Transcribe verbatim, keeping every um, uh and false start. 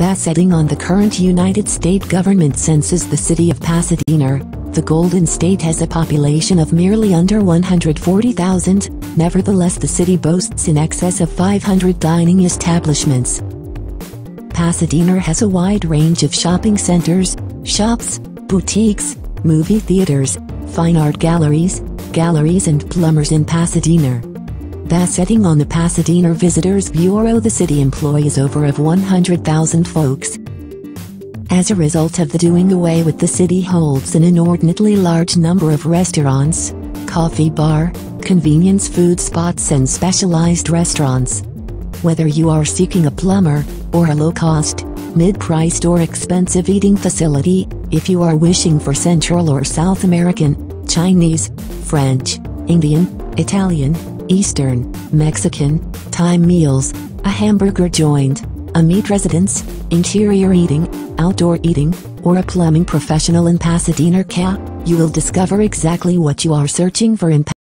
That setting on the current United States government census, the city of Pasadena, the Golden State, has a population of merely under one hundred forty thousand, nevertheless the city boasts in excess of five hundred dining establishments. Pasadena has a wide range of shopping centers, shops, boutiques, movie theaters, fine art galleries, galleries and plumbers in Pasadena. That setting on the Pasadena Visitors Bureau, the city employs over of one hundred thousand folks. As a result of the doing away with, the city holds an inordinately large number of restaurants, coffee bar, convenience food spots and specialized restaurants. Whether you are seeking a plumber, or a low-cost, mid-priced or expensive eating facility, if you are wishing for Central or South American, Chinese, French, Indian, Italian, Eastern, Mexican, Thai meals, a hamburger joint, a meat residence, interior eating, outdoor eating, or a plumbing professional in Pasadena, California, you will discover exactly what you are searching for in Pasadena.